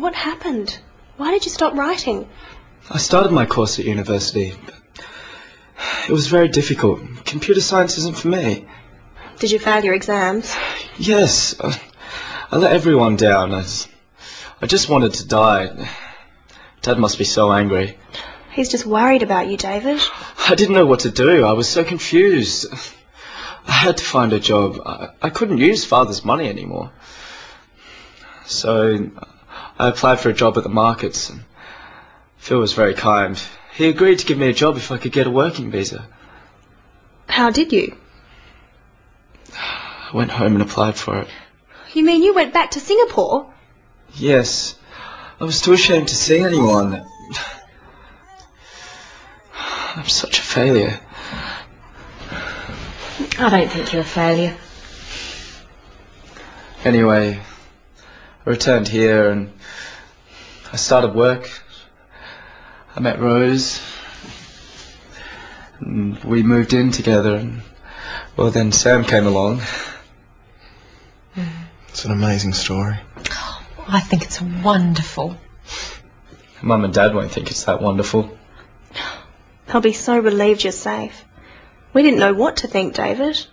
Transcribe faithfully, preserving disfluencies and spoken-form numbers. What happened? Why did you stop writing? I started my course at university. It was very difficult. Computer science isn't for me. Did you fail your exams? Yes. I, I let everyone down. I, I just wanted to die. Dad must be so angry. He's just worried about you, David. I didn't know what to do. I was so confused. I had to find a job. I, I couldn't use Father's money anymore. So I applied for a job at the markets. And Phil was very kind. He agreed to give me a job if I could get a working visa. How did you? I went home and applied for it. You mean you went back to Singapore? Yes. I was too ashamed to see anyone. I'm such a failure. I don't think you're a failure. Anyway, I returned here and I started work. I met Rose and we moved in together, and well, then Sam came along. Mm. It's an amazing story. Oh, I think it's wonderful. Mum and Dad won't think it's that wonderful. They'll be so relieved you're safe. We didn't know what to think, David.